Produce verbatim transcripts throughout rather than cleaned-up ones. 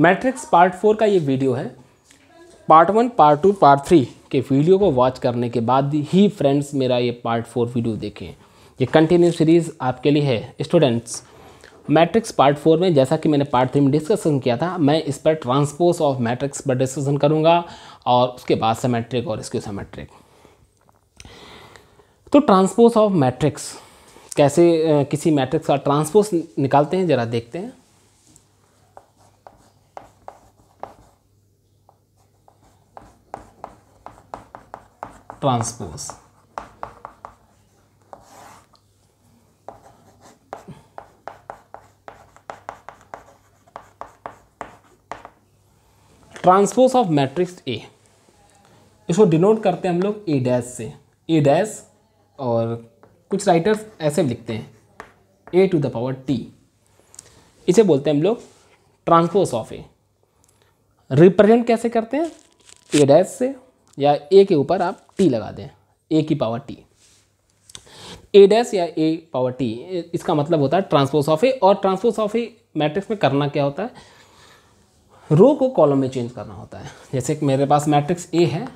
Matrix part four का ये video है। Part one, part two, part three के वीडियो को वॉच करने के बाद ही फ्रेंड्स मेरा ये पार्ट फोर वीडियो देखें। ये कंटिन्यू सीरीज़ आपके लिए है स्टूडेंट्स। मैट्रिक्स पार्ट फोर में जैसा कि मैंने पार्ट थ्री में डिस्कसन किया था, मैं इस पर ट्रांसपोज ऑफ मैट्रिक्स पर डिस्कसन करूंगा और उसके बाद सिमेट्रिक और स्क्यू सिमेट्रिक। तो ट्रांसपोज ऑफ मैट्रिक्स कैसे, किसी मैट्रिक्स का ट्रांसपोज निकालते हैं, ज़रा देखते हैं। Transpose transpose of matrix A, इसको डिनोट करते हैं हम लोग ए डैश से। ए डैश और कुछ राइटर्स ऐसे लिखते हैं A to the power T, इसे बोलते हैं हम लोग ट्रांसपोज ऑफ ए। रिप्रेजेंट कैसे करते हैं, ए डैश से या ए के ऊपर आप टी लगा दें, ए की पावर टी। ए डैश या ए पावर टी, इसका मतलब होता है ट्रांसपोज ऑफ ए। और ट्रांसपोज ऑफ ए मैट्रिक्स में करना क्या होता है, रो को कॉलम में चेंज करना होता है। जैसे कि मेरे पास मैट्रिक्स ए है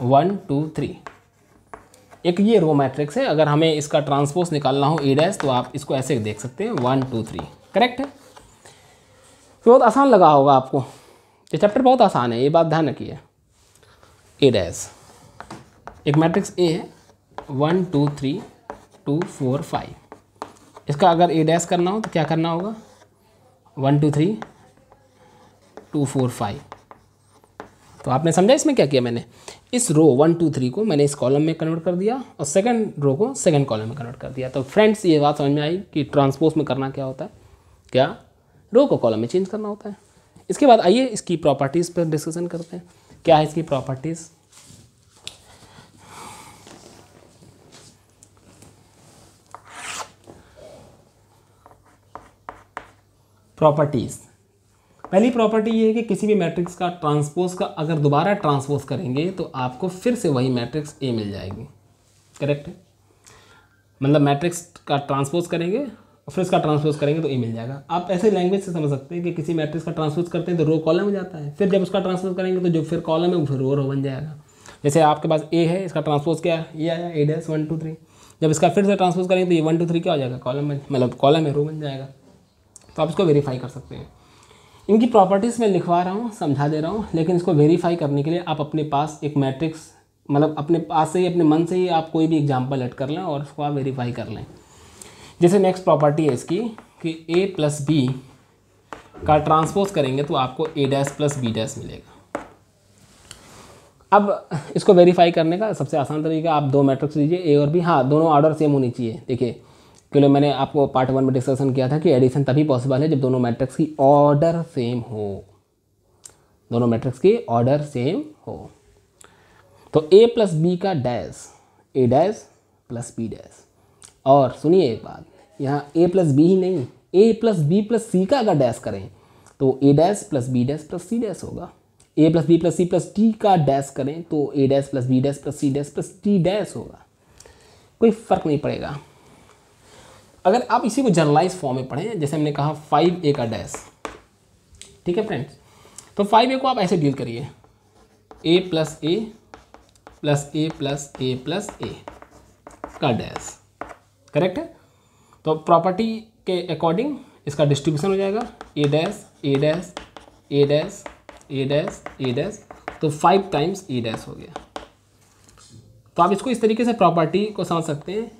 वन टू थ्री, एक ये रो मैट्रिक्स है। अगर हमें इसका ट्रांसपोज निकालना हो ए डैश, तो आप इसको ऐसे देख सकते हैं वन टू थ्री, करेक्ट है। तो बहुत आसान लगा होगा आपको, ये चैप्टर बहुत आसान है, ये बात ध्यान रखिए। ए डैश एक मैट्रिक्स ए है one two three two four five, इसका अगर ए डैश करना हो तो क्या करना होगा, one two three two four five. तो आपने समझा इसमें क्या किया मैंने, इस रो वन टू थ्री को मैंने इस कॉलम में कन्वर्ट कर दिया और सेकंड रो को सेकंड कॉलम में कन्वर्ट कर दिया। तो फ्रेंड्स ये बात समझ में आई कि ट्रांसपोज में करना क्या होता है, क्या रो को कॉलम में चेंज करना होता है। इसके बाद आइए इसकी प्रॉपर्टीज़ पर डिस्कशन करते हैं, क्या है इसकी प्रॉपर्टीज़। प्रॉपर्टीज़ पहली प्रॉपर्टी ये है कि किसी भी मैट्रिक्स का ट्रांसपोज का अगर दोबारा ट्रांसपोज करेंगे तो आपको फिर से वही मैट्रिक्स ए मिल जाएगी, करेक्ट है। मतलब मैट्रिक्स का ट्रांसपोज करेंगे और फिर इसका ट्रांसपोज करेंगे तो ए मिल जाएगा। आप ऐसे लैंग्वेज से समझ सकते हैं कि किसी मैट्रिक्स का ट्रांसपोज करते हैं तो रो कॉलम हो जाता है, फिर जब उसका ट्रांसपोज करेंगे तो जो फिर कॉलम है वो फिर रो रो बन जाएगा। जैसे आपके पास ए है, इसका ट्रांसपोज क्या है, ये आया A dash one two three, जब इसका फिर से ट्रांसपोज करेंगे तो ये वन टू थ्री क्या हो जाएगा, कॉलम में, मतलब कॉलम में रो बन जाएगा। तो आप इसको वेरीफाई कर सकते हैं। इनकी प्रॉपर्टीज़ मैं लिखवा रहा हूँ, समझा दे रहा हूँ, लेकिन इसको वेरीफाई करने के लिए आप अपने पास एक मैट्रिक्स, मतलब अपने पास से ही, अपने मन से ही आप कोई भी एग्जाम्पल ऐड कर लें और उसको आप वेरीफाई कर लें। जैसे नेक्स्ट प्रॉपर्टी है इसकी कि a प्लस बी का ट्रांसपोज करेंगे तो आपको a dash plus B dash मिलेगा। अब इसको वेरीफाई करने का सबसे आसान तरीका, आप दो मैट्रिक्स लीजिए a और b, हाँ दोनों ऑर्डर सेम होनी चाहिए। देखिए क्योंकि मैंने आपको पार्ट वन में डिस्कशन किया था कि एडिशन तभी पॉसिबल है जब दोनों मैट्रिक्स की ऑर्डर सेम हो, दोनों मैट्रिक्स की ऑर्डर सेम हो। तो a प्लस बी का dash, a dash plus B dash. और सुनिए एक बात, यहाँ a प्लस बी ही नहीं, a plus B plus c का अगर डैश करें तो a dash plus B dash plus c dash होगा। a plus B plus c plus d का डैश करें तो a dash plus B dash plus c dash plus d dash होगा, कोई फ़र्क नहीं पड़ेगा। अगर आप इसी को जर्नलाइज फॉर्म में पढ़ें, जैसे हमने कहा फाइव ए का डैश, ठीक है फ्रेंड्स। तो फाइव ए को आप ऐसे डील करिए, A plus A plus A plus A plus A का डैश, करेक्ट है। तो प्रॉपर्टी के अकॉर्डिंग इसका डिस्ट्रीब्यूशन हो जाएगा A dash A dash A dash A dash A dash, तो फाइव टाइम्स ए डैश हो गया। तो आप इसको इस तरीके से प्रॉपर्टी को समझ सकते हैं।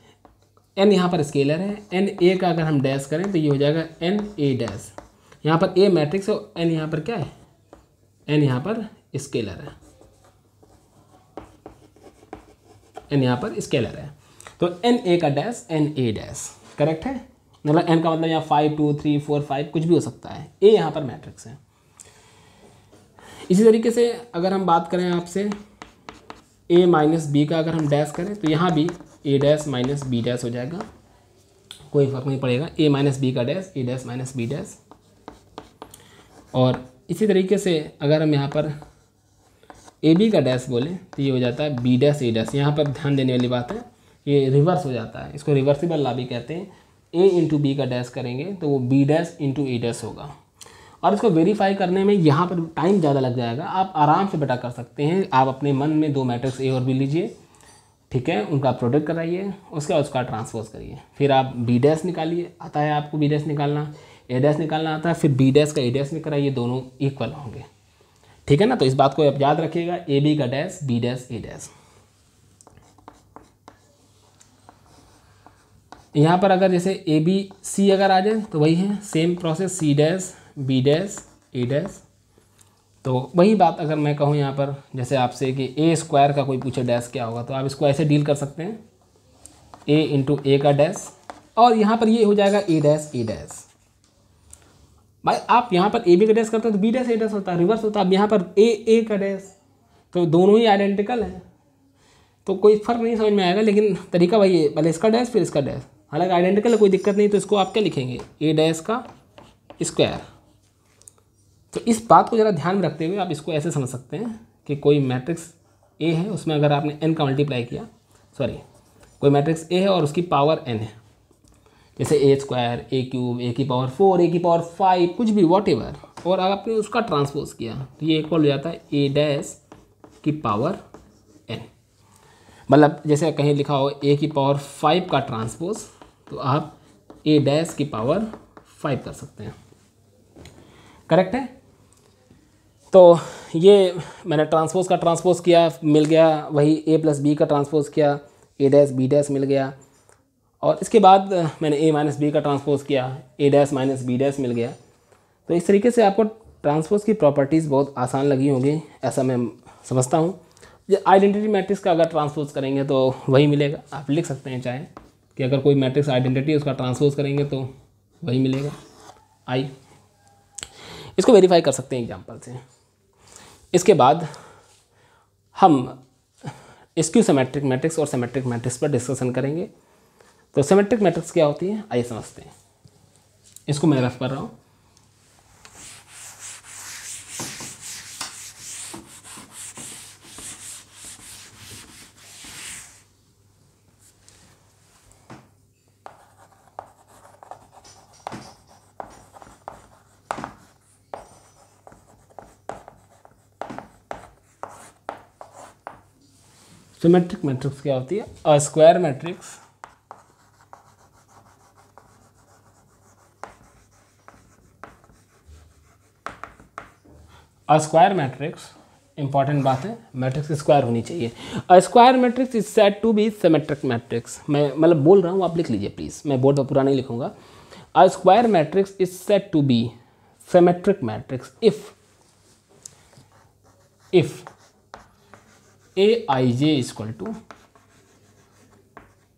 एन यहाँ पर स्केलर है, एन ए का अगर हम डैश करें तो ये हो जाएगा एन ए डैश। यहाँ पर ए मैट्रिक्स है और एन यहाँ पर क्या है, एन यहाँ पर स्केलर है, एन यहाँ पर स्केलर है। तो एन ए का dash n A dash, correct है। मतलब एन का मतलब यहाँ five two three four five कुछ भी हो सकता है, ए यहाँ पर मैट्रिक्स है। इसी तरीके से अगर हम बात करें आपसे ए माइनस बी का अगर हम डैश करें तो यहाँ भी A dash minus B dash हो जाएगा, कोई फ़र्क नहीं पड़ेगा। ए माइनस बी का dash A dash minus B dash. और इसी तरीके से अगर हम यहाँ पर ए बी का डैश बोलें तो ये हो जाता है बी डैश ए डैश। यहाँ पर ध्यान देने वाली बात है, ये रिवर्स हो जाता है, इसको रिवर्सिबल लॉ भी कहते हैं। ए इंटू बी का डैश करेंगे तो वो B dash into A dash होगा। और इसको वेरीफाई करने में यहाँ पर टाइम ज़्यादा लग जाएगा। आप आराम से बेटा कर सकते हैं। आप अपने मन में दो मैट्रिक्स ए और बी लीजिए, ठीक है, उनका प्रोडक्ट कराइए, उसके बाद उसका ट्रांसपोज करिए, फिर आप बी डैश निकालिए, आता है आपको बी डैश निकालना, ए डैश निकालना आता है, फिर बी डैश का ए डैश में कराइए, दोनों इक्वल होंगे, ठीक है ना। तो इस बात को आप याद रखिएगा, ए बी का dash, B dash, A dash. यहाँ पर अगर जैसे ए बी सी अगर आ जाए तो वही है same process, C dash, B dash, A dash. तो वही बात अगर मैं कहूँ यहाँ पर जैसे आपसे कि ए स्क्वायर का कोई पूछे डैश क्या होगा, तो आप इसको ऐसे डील कर सकते हैं, ए इंटू ए का डैश, और यहाँ पर ये हो जाएगा ए डैश, ए डैश। भाई आप यहाँ पर ए बी का डैश करते हो तो बी डैश, ए डैश होता है, रिवर्स होता है। अब यहाँ पर ए ए का डैश, तो दोनों ही आइडेंटिकल है, तो कोई फर्क नहीं समझ में आएगा, लेकिन तरीका वही है, पहले इसका डैश फिर इसका डैश, हालांकि आइडेंटिकल है कोई दिक्कत नहीं। तो इसको आप क्या लिखेंगे, ए डैश का स्क्वायर। तो इस बात को ज़रा ध्यान में रखते हुए आप इसको ऐसे समझ सकते हैं कि कोई मैट्रिक्स ए है, उसमें अगर आपने एन का मल्टीप्लाई किया, सॉरी कोई मैट्रिक्स ए है और उसकी पावर एन है, जैसे ए स्क्वायर, ए क्यूब, ए की पावर फोर, ए की पावर फाइव, कुछ भी वॉट एवर, और अगर आपने उसका ट्रांसपोज किया तो ये इक्वल हो जाता है ए डैश की पावर एन। मतलब जैसे कहीं लिखा हो ए की पावर फाइव का ट्रांसपोज, तो आप ए डैश की पावर फाइव कर सकते हैं, करेक्ट है। तो ये मैंने ट्रांसपोज का ट्रांसपोज किया, मिल गया वही ए प्लस बी का ट्रांसपोज किया, ए डैश बी डैश मिल गया, और इसके बाद मैंने ए माइनस बी का ट्रांसपोज किया, A dash minus B dash मिल गया। तो इस तरीके से आपको ट्रांसपोज की प्रॉपर्टीज़ बहुत आसान लगी होंगी, ऐसा मैं समझता हूँ। आइडेंटिटी मैट्रिक्स का अगर ट्रांसपोज करेंगे तो वही मिलेगा, आप लिख सकते हैं चाहे कि अगर कोई मैट्रिक्स आइडेंटिटी उसका ट्रांसपोज करेंगे तो वही मिलेगा आई। इसको वेरीफाई कर सकते हैं एग्जाम्पल से। इसके बाद हम स्क्यू सिमेट्रिक मैट्रिक्स और सिमेट्रिक मैट्रिक्स पर डिस्कशन करेंगे। तो सिमेट्रिक मैट्रिक्स क्या होती है आइए समझते हैं। इसको मैं रफ कर रहा हूँ। सिमेट्रिक मैट्रिक्स क्या होती है? A square matrix a square matrix, important बात है, मैट्रिक्स स्क्वायर होनी चाहिए। A square matrix is said to be symmetric matrix. मैं मतलब बोल रहा हूँ, आप लिख लीजिए प्लीज़, मैं बोर्ड पर पूरा नहीं लिखूंगा। A square matrix is said to be symmetric matrix if if A I J is equal to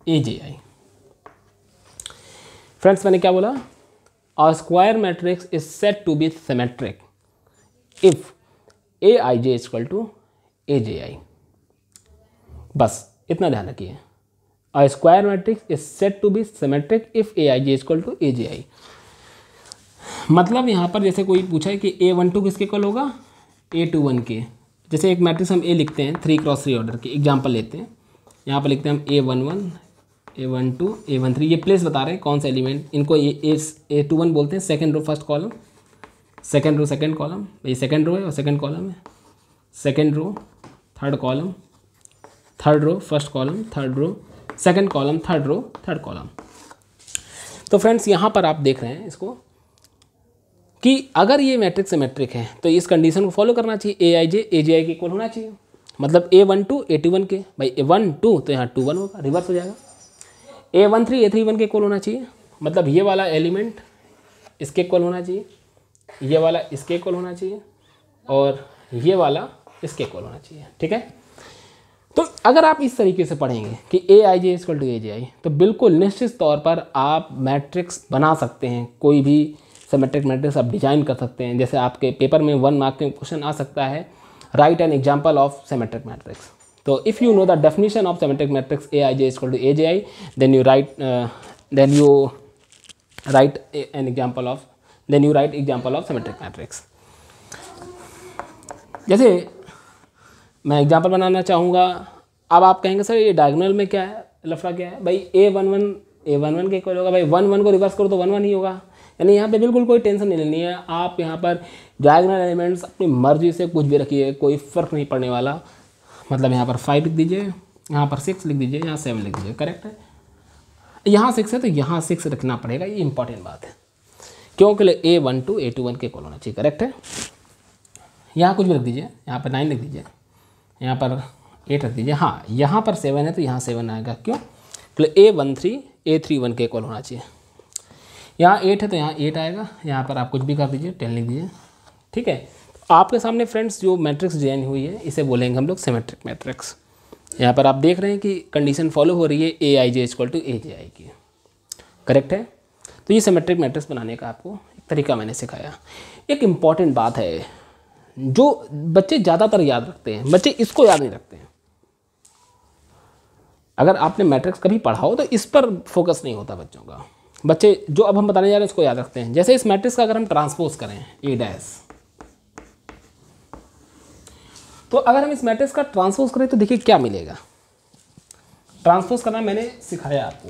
A J I. Friends मैंने क्या बोला? A square matrix is said to be symmetric if A I J is equal to A J I. बस इतना ध्यान रखिए। A square matrix is said to be symmetric if A I J is equal to A J I. मतलब यहाँ पर जैसे कोई पूछा है कि ए वन टू किसके इक्वल होगा, ए टू वन के। जैसे एक मैट्रिक्स हम ए लिखते हैं थ्री क्रॉस थ्री ऑर्डर के, एग्जाम्पल लेते हैं। यहाँ पर लिखते हैं हम A one one, A one two, A one three. ये प्लेस बता रहे हैं कौन सा एलिमेंट, इनको ये ए टू वन बोलते हैं। Second row first column, second row second column, ये सेकेंड रो है और सेकेंड कॉलम है। Second row third column, third row first column, third row second column, third row third column. तो friends यहाँ पर आप देख रहे हैं इसको कि अगर ये मैट्रिक्स सिमेट्रिक है तो इस कंडीशन को फॉलो करना चाहिए, ए आई जे ए जे आई के इक्वल होना चाहिए। मतलब A one two A two one के, भाई ए वन टू तो यहाँ टू वन होगा, रिवर्स हो जाएगा। A one three A three one के इक्वल होना चाहिए, मतलब ये वाला एलिमेंट इसके इक्वल होना चाहिए, ये वाला इसके इक्वल होना चाहिए और ये वाला इसके इक्वल होना चाहिए, ठीक है। तो अगर आप इस तरीके से पढ़ेंगे कि ए I J equal to A J आई, तो बिल्कुल निश्चित तौर पर आप मैट्रिक्स बना सकते हैं। कोई भी सिमेट्रिक मैट्रिक्स आप डिजाइन कर सकते हैं। जैसे आपके पेपर में वन मार्क के क्वेश्चन आ सकता है, write an example of symmetric matrix. तो if you know the definition of symmetric matrix A I J is equal to A J I, then you write then you write an example of then you write example of symmetric matrix. जैसे मैं example बनाना चाहूँगा, अब आप कहेंगे sir ये diagonal में क्या है, लफड़ा क्या है? भाई A one one A one one के इक्वल होगा, भाई वन वन को रिवर्स करो तो वन वन ही होगा, यानी यहाँ पे बिल्कुल कोई टेंशन नहीं लेनी है। आप यहाँ पर डायगोनल एलिमेंट्स अपनी मर्जी से कुछ भी रखिए, कोई फ़र्क नहीं पड़ने वाला। मतलब यहाँ पर फाइव लिख दीजिए, यहाँ पर सिक्स लिख दीजिए, यहाँ सेवन लिख दीजिए, करेक्ट है। यहाँ सिक्स है तो यहाँ सिक्स रखना पड़ेगा, ये इंपॉर्टेंट बात है, क्योंकि A one two A two one के कॉल होना चाहिए, करेक्ट है। यहाँ कुछ भी रख दीजिए, यहाँ पर नाइन लिख दीजिए, यहाँ पर एट रख दीजिए। हाँ, यहाँ पर सेवन है तो यहाँ सेवन आएगा, क्यों? A one three A three one के इक्वल होना चाहिए। यहाँ एट है तो यहाँ एट आएगा, यहाँ पर आप कुछ भी कर दीजिए, टेन लिख दीजिए, ठीक है। आपके सामने फ्रेंड्स जो मैट्रिक्स डिजाइन हुई है इसे बोलेंगे हम लोग सिमेट्रिक मैट्रिक्स। यहाँ पर आप देख रहे हैं कि कंडीशन फॉलो हो रही है ए I J equal to A J आई की, करेक्ट है। तो ये सिमेट्रिक मैट्रिक्स बनाने का आपको एक तरीका मैंने सिखाया। एक इम्पॉर्टेंट बात है जो बच्चे ज़्यादातर याद रखते हैं, बच्चे इसको याद नहीं रखते हैं। अगर आपने मैट्रिक्स कभी पढ़ा हो तो इस पर फोकस नहीं होता बच्चों का। बच्चे जो अब हम बताने जा रहे हैं इसको याद रखते हैं। जैसे इस मैट्रिक्स का अगर हम ट्रांसपोज करें ए डैश, तो अगर हम इस मैट्रिक्स का ट्रांसपोज करें तो देखिए क्या मिलेगा। ट्रांसपोज करना मैंने सिखाया आपको,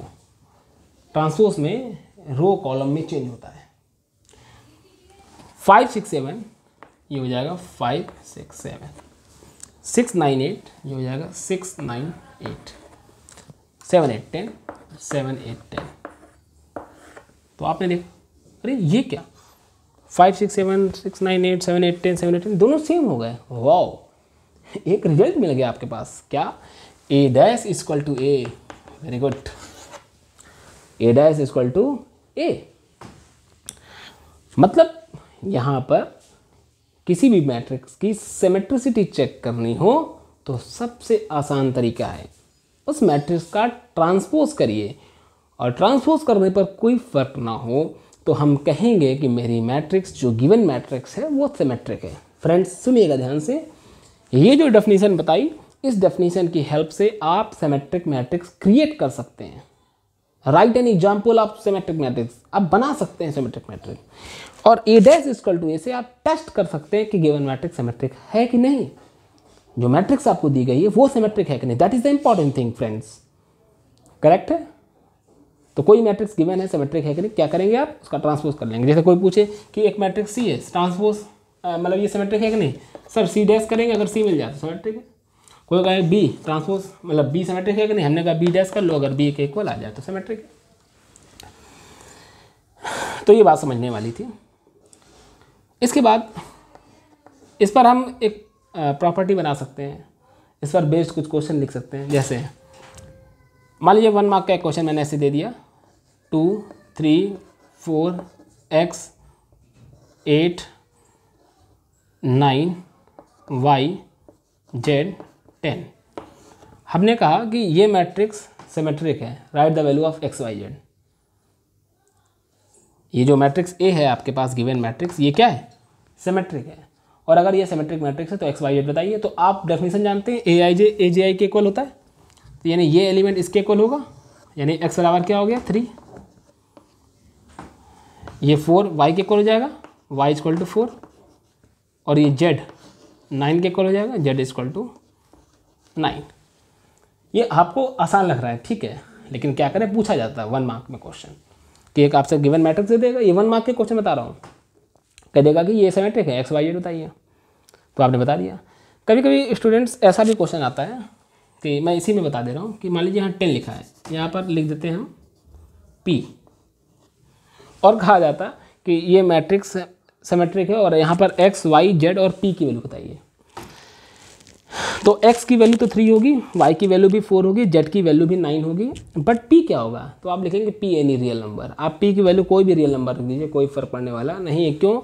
ट्रांसपोज में रो कॉलम में चेंज होता है। फाइव सिक्स सेवन ये हो जाएगा five six seven, six nine eight ये हो जाएगा six nine eight, seven eight ten, seven eight ten. तो आपने देखा अरे ये क्या, five six seven, six nine eight, seven eight ten, seven eight ten दोनों सेम हो गए। वाओ, एक रिजल्ट मिल गया आपके पास, क्या? A dash is equal to A, very good, A dash is equal to A. मतलब यहाँ पर किसी भी मैट्रिक्स की सिमेट्रिसिटी चेक करनी हो तो सबसे आसान तरीका है उस मैट्रिक्स का ट्रांसपोज करिए, और ट्रांसपोज करने पर कोई फर्क ना हो तो हम कहेंगे कि मेरी मैट्रिक्स जो गिवन मैट्रिक्स है वो सिमेट्रिक है। फ्रेंड्स सुनिएगा ध्यान से, ये जो डेफिनेशन बताई इस डेफिनेशन की हेल्प से आप सिमेट्रिक मैट्रिक्स क्रिएट कर सकते हैं। Write an example of symmetric matrix, आप बना सकते हैं सिमेट्रिक मैट्रिक्स। और A dash equal to A से आप टेस्ट कर सकते हैं कि गिवन मैट्रिक्स सिमेट्रिक है कि नहीं, जो मैट्रिक्स आपको दी गई है वो सिमेट्रिक है कि नहीं। That is the important thing friends, correct है। तो कोई मैट्रिक्स गिवन है सिमेट्रिक है कि नहीं, क्या करेंगे आप उसका ट्रांसपोज कर लेंगे। जैसे कोई पूछे कि एक मैट्रिक्स सी है, ट्रांसपोज मतलब ये सिमेट्रिक है कि नहीं, सर सी डैश करेंगे, अगर सी मिल जाए तो सिमेट्रिक है। कोई कहे बी ट्रांसपोज मतलब बी सिमेट्रिक है कि नहीं, हमने कहा बी डैश कर लो, अगर बी के इक्वल आ जाए तो सिमेट्रिक है। तो ये बात समझने वाली थी। इसके बाद इस पर हम एक प्रॉपर्टी बना सकते हैं, इस पर बेस्ड कुछ क्वेश्चन लिख सकते हैं। जैसे मान लीजिए वन मार्क का एक क्वेश्चन मैंने ऐसे दे दिया, two three four X eight nine Y Z ten. हमने कहा कि ये मैट्रिक्स सिमेट्रिक है, write the value of X Y Z. ये जो मैट्रिक्स ए है आपके पास गिवन मैट्रिक्स, ये क्या है, सिमेट्रिक है। और अगर ये सिमेट्रिक मैट्रिक्स है तो एक्स वाई जेड बताइए। तो आप डेफिनेशन जानते हैं ए आई जे ए जे आई के इक्वल होता है, तो यानी ये एलिमेंट इसके इक्वल होगा, यानी एक्स बराबर क्या हो गया थ्री, ये फोर वाई के इक्वल हो जाएगा, वाई इक्वल टू फोर, और ये जेड नाइन के इक्वल हो जाएगा, जेड इक्वल टू नाइन। ये आपको आसान लग रहा है, ठीक है, लेकिन क्या करें पूछा जाता है वन मार्क में क्वेश्चन कि एक आपसे गिवन मैट्रिक्स दे देगा, ये वन मार्क के क्वेश्चन बता रहा हूँ, कह देगा कि ये सिमेट्रिक है, एक्स वाई जेड बताइए, तो आपने बता दिया। कभी कभी स्टूडेंट्स ऐसा भी क्वेश्चन आता है कि मैं इसी में बता दे रहा हूँ कि मान लीजिए यहाँ टेन लिखा है, यहाँ पर लिख देते हैं हम पी, और कहा जाता कि ये मैट्रिक्स सिमेट्रिक है और यहाँ पर एक्स वाई जेड और पी की वैल्यू बताइए। तो x की वैल्यू तो थ्री होगी, y की वैल्यू भी फोर होगी, z की वैल्यू भी नाइन होगी, बट p क्या होगा? तो आप लिखेंगे p एनी रियल नंबर। आप p की वैल्यू कोई भी रियल नंबर लिख दीजिए, कोई फर्क पड़ने वाला नहीं है। क्यों?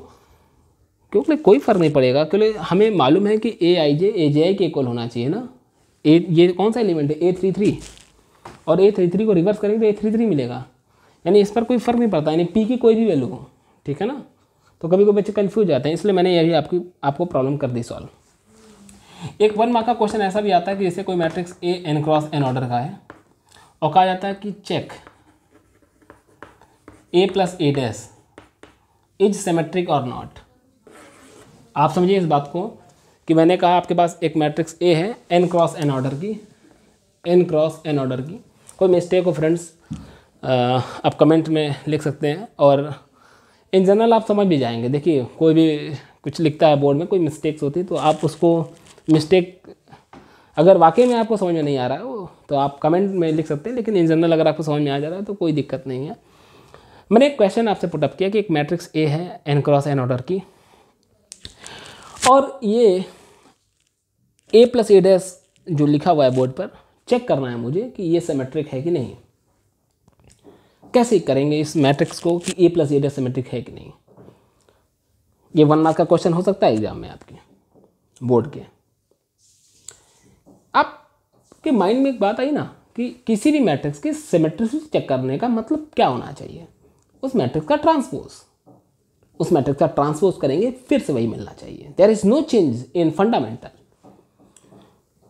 क्योंकि कोई फर्क नहीं पड़ेगा, क्योंकि हमें मालूम है कि ए आई जे ए जे आई के इक्वल होना चाहिए ना। ए ये कौन सा एलिमेंट है, ए थ्री थ्री, और ए थ्री थ्री को रिवर्स करेंगे तो ए थ्री थ्री मिलेगा, यानी इस पर कोई फर्क नहीं पड़ता, यानी पी की कोई भी वैल्यू हो, ठीक है ना। तो कभी कभी बच्चे कन्फ्यूज जाते हैं, इसलिए मैंने यही आपकी आपको प्रॉब्लम कर दी सॉल्व। एक वन मार्क का क्वेश्चन ऐसा भी आता है कि जैसे कोई matrix A n cross n order का है और कहा जाता है कि check A plus A dash is symmetric और नॉट। आप समझिए इस बात को कि मैंने कहा आपके पास एक मैट्रिक्स ए है एन क्रॉस एन ऑर्डर की, एन क्रॉस एन ऑर्डर की। कोई मिस्टेक हो फ्रेंड्स आप कमेंट में लिख सकते हैं, और इन जनरल आप समझ भी जाएंगे। देखिए कोई भी कुछ लिखता है बोर्ड में, कोई मिस्टेक्स होती है तो आप उसको मिस्टेक अगर वाकई में आपको समझ में नहीं आ रहा है तो आप कमेंट में लिख सकते हैं, लेकिन इन जनरल अगर आपको समझ में आ जा रहा है तो कोई दिक्कत नहीं है। मैंने एक क्वेश्चन आपसे पुटअप किया कि एक मैट्रिक्स ए है एन क्रॉस एन ऑर्डर की, और ये ए प्लस ए डैश जो लिखा हुआ है बोर्ड पर चेक करना है मुझे कि ये सिमेट्रिक है कि नहीं। कैसे करेंगे इस मैट्रिक्स को कि A plus A dash symmetric है कि नहीं? ये वन मार्क का क्वेश्चन हो सकता है एग्जाम में आपके बोर्ड के। आपके माइंड में एक बात आई ना कि किसी भी मैट्रिक्स की सिमेट्रिसिटी चेक करने का मतलब क्या होना चाहिए? उस मैट्रिक्स का ट्रांसपोज। उस मैट्रिक्स का ट्रांसपोज करेंगे फिर से वही मिलना चाहिए। There is no change in fundamental.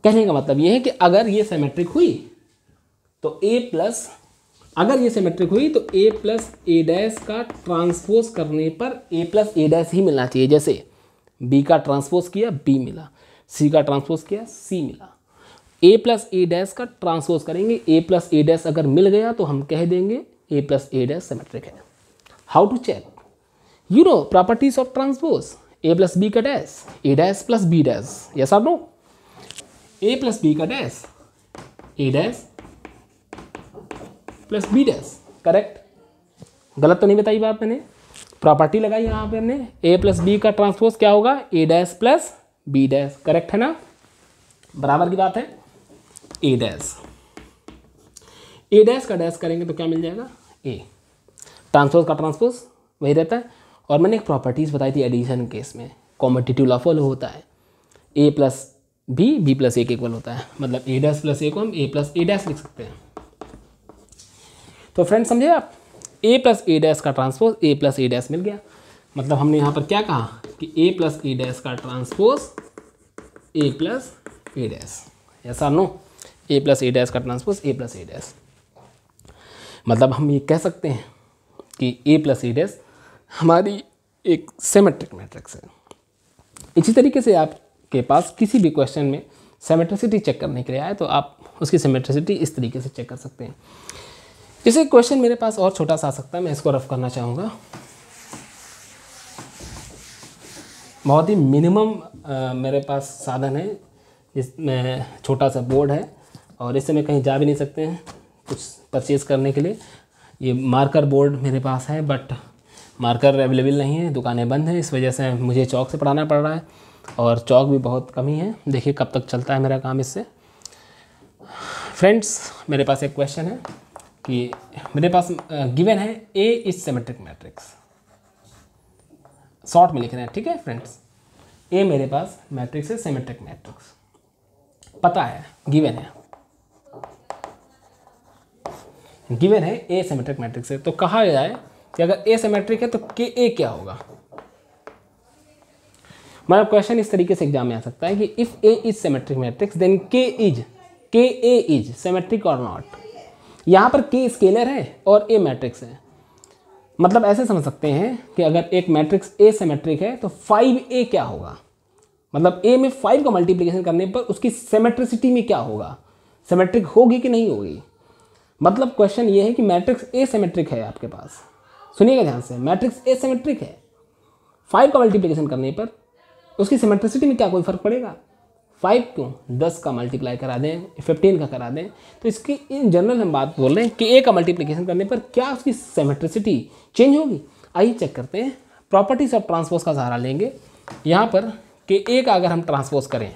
कहने का मतलब ये है कि अगर ये सिमेट्रिक हुई तो ए प्लस अगर ये सिमेट्रिक हुई तो ए प्लस ए डैश का ट्रांसपोज करने पर ए प्लस ए डैश ही मिलना चाहिए। जैसे बी का ट्रांसपोज किया बी मिला, सी का ट्रांसपोज किया सी मिला। ए प्लस ए डैश का ट्रांसपोज करेंगे, ए प्लस ए डैश अगर मिल गया तो हम कह देंगे A plus A dash symmetric है। How to check? You know properties of transpose. A plus B का dash, A dash plus B dash, yes और नो। ए प्लस बी का dash, A dash plus B dash, correct? गलत तो नहीं बताई बात मैंने? प्रॉपर्टी लगाई यहाँ पे हमने, ए प्लस बी का ट्रांसपोज क्या होगा? A dash plus B dash, correct है ना? बराबर की बात है। ए डैश ए डैश का डैश करेंगे तो क्या मिल जाएगा? ए ट्रांसपोज का ट्रांसपोज वही रहता है। और मैंने एक प्रॉपर्टीज़ बताई थी एडिशन केस में, कॉम्पिटिटिव लॉ फॉलो होता है। A plus B, B plus A के इक्वल होता है, मतलब ए डैश प्लस ए को हम ए प्लस ए डैश लिख सकते हैं। तो फ्रेंड्स समझे आप, ए प्लस ए डैश का transpose A plus A dash मिल गया। मतलब हमने यहाँ पर क्या कहा कि ए प्लस ए डैश का transpose A plus A dash, ऐसा no? A plus A dash का transpose A plus A dash, मतलब हम ये कह सकते हैं कि ए प्लस ए डैश हमारी एक सिमेट्रिक मैट्रिक्स है। इसी तरीके से आपके पास किसी भी क्वेश्चन में सिमेट्रिसिटी चेक करने के लिए आए तो आप उसकी सिमेट्रिसिटी इस तरीके से चेक कर सकते हैं। जैसे क्वेश्चन मेरे पास और छोटा सा आ सकता है, मैं इसको रफ करना चाहूँगा। बहुत ही मिनिमम मेरे पास साधन है, जिसमें छोटा सा बोर्ड है और इससे मैं कहीं जा भी नहीं सकते हैं कुछ परचेज़ करने के लिए। ये मार्कर बोर्ड मेरे पास है बट मार्कर अवेलेबल नहीं है, दुकानें बंद हैं, इस वजह से मुझे चौक से पढ़ाना पड़ रहा है और चौक भी बहुत कम ही है। देखिए कब तक चलता है मेरा काम इससे। फ्रेंड्स मेरे पास एक क्वेश्चन है कि मेरे पास गिवन है A is symmetric matrix. Short में लिख रहे हैं, ठीक है फ्रेंड्स? ए मेरे पास मैट्रिक्स है सिमेट्रिक मैट्रिक्स, पता है, गिवन है गिवन है ए सिमेट्रिक मैट्रिक्स है। तो कहा जाए कि अगर ए सिमेट्रिक है तो के ए क्या होगा? मेरा क्वेश्चन इस तरीके से एग्जाम में आ सकता है कि if A is symmetric matrix then K is K A is symmetric और नॉट। यहाँ पर के स्केलर है और ए मैट्रिक्स है, मतलब ऐसे समझ सकते हैं कि अगर एक मैट्रिक्स ए सिमेट्रिक है तो फाइव ए क्या होगा? मतलब ए में फाइव का मल्टीप्लिकेशन करने पर उसकी सिमेट्रिसिटी में क्या होगा? सिमेट्रिक होगी कि नहीं होगी? मतलब क्वेश्चन ये है कि मैट्रिक्स ए सिमेट्रिक है आपके पास, सुनिएगा ध्यान से, मैट्रिक्स ए सिमेट्रिक है, फाइव का मल्टीप्लिकेशन करने पर उसकी सिमेट्रिसिटी में क्या कोई फर्क पड़ेगा? फाइव क्यों, दस का मल्टीप्लाई करा दें, फिफ्टीन का करा दें। तो इसकी इन जनरल हम बात बोल रहे हैं कि ए का मल्टीप्लिकेशन करने पर क्या उसकी सिमेट्रिसिटी चेंज होगी? आइए चेक करते हैं। प्रॉपर्टीज ऑफ ट्रांसपोज का सहारा लेंगे। यहाँ पर के ए का अगर हम ट्रांसपोज करें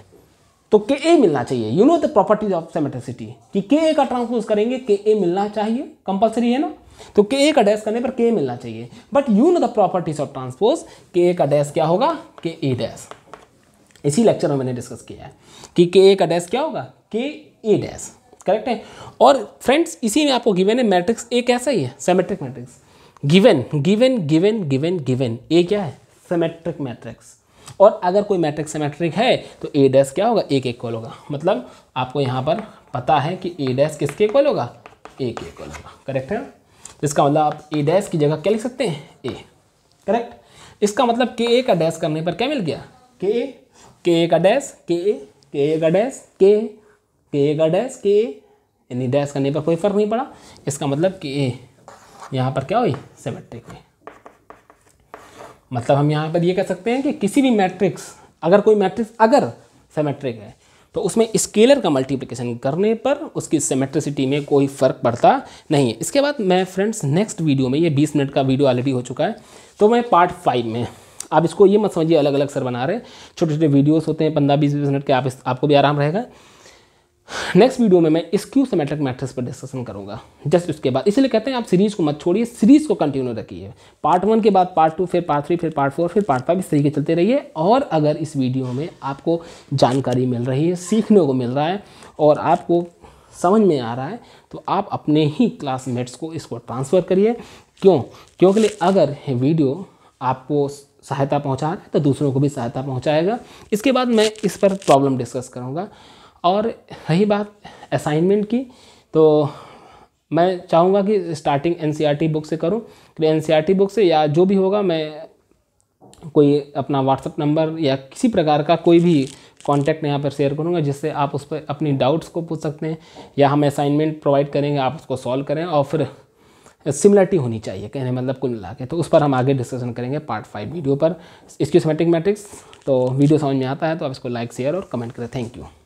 तो के ए मिलना चाहिए। You know the properties of symmetricity कि के ए का ट्रांसपोज करेंगे के ए मिलना चाहिए, कंपलसरी है ना? तो के ए का डैश करने पर के ए मिलना चाहिए, but you know the properties of transpose, K A का डैश क्या होगा? के ए डैश। इसी लेक्चर में मैंने डिस्कस किया है कि के ए का डैश क्या होगा? के ए डैश, करेक्ट है? और फ्रेंड्स इसी में आपको गिवन है मैट्रिक्स ए कैसा ही है, symmetric matrix. Given given given given given A क्या है? Symmetric matrix. और अगर कोई मैट्रिक्स सिमेट्रिक है तो ए डैश क्या होगा? ए के इक्वल होगा। मतलब आपको यहाँ पर पता है कि ए डैश किसके इक्वल होगा? ए के इक्वल होगा, करेक्ट है? इसका मतलब आप ए डैश की जगह क्या लिख सकते हैं? A, correct? इसका मतलब के ए का डैश करने पर क्या मिल गया? के ए के ए का डैश के ए के ए का डैश के के ए का डैश के ए, यानी डैश करने पर कोई फर्क नहीं पड़ा। इसका मतलब के ए यहाँ पर क्या हुई? सिमेट्रिक हुई। मतलब हम यहाँ पर ये कह सकते हैं कि किसी भी मैट्रिक्स, अगर कोई मैट्रिक्स अगर सिमेट्रिक है तो उसमें स्केलर का मल्टीप्लिकेशन करने पर उसकी सिमेट्रिसिटी में कोई फ़र्क पड़ता नहीं है। इसके बाद मैं फ्रेंड्स नेक्स्ट वीडियो में, ये बीस मिनट का वीडियो ऑलरेडी हो चुका है, तो मैं पार्ट फाइव में, आप इसको ये मत समझिए अलग अलग सर बना रहे, छोटे छोटे वीडियोस होते हैं पंद्रह बीस बीस मिनट के, आप इस, आपको भी आराम रहेगा। नेक्स्ट वीडियो में मैं स्क्यू सिमेट्रिक मैट्रिक्स पर डिस्कशन करूंगा जस्ट उसके बाद। इसलिए कहते हैं आप सीरीज़ को मत छोड़िए, सीरीज़ को कंटिन्यू रखिए। पार्ट वन के बाद पार्ट टू, फिर पार्ट थ्री, फिर पार्ट फोर, फिर पार्ट फाइव, इस तरीके चलते रहिए। और अगर इस वीडियो में आपको जानकारी मिल रही है, सीखने को मिल रहा है और आपको समझ में आ रहा है, तो आप अपने ही क्लासमेट्स को इसको ट्रांसफ़र करिए। क्यों? क्योंकि अगर ये वीडियो आपको सहायता पहुँचा रहा है तो दूसरों को भी सहायता पहुँचाएगा। इसके बाद मैं इस पर प्रॉब्लम डिस्कस करूँगा। और रही बात असाइनमेंट की, तो मैं चाहूँगा कि स्टार्टिंग एनसीईआरटी बुक से करूँ, कि एनसीईआरटी बुक से या जो भी होगा, मैं कोई अपना व्हाट्सएप नंबर या किसी प्रकार का कोई भी कांटेक्ट यहाँ पर शेयर करूँगा, जिससे आप उस पर अपनी डाउट्स को पूछ सकते हैं, या हम असाइनमेंट प्रोवाइड करेंगे, आप उसको सॉल्व करें। और फिर सिमिलरिटी होनी चाहिए, कहने मतलब कुल मिला के, तो उस पर हम आगे डिस्कशन करेंगे पार्ट फाइव वीडियो पर, स्क्यू सिमेट्रिक मैट्रिक्स। तो वीडियो समझ में आता है तो आप इसको लाइक, शेयर और कमेंट करें। Thank you.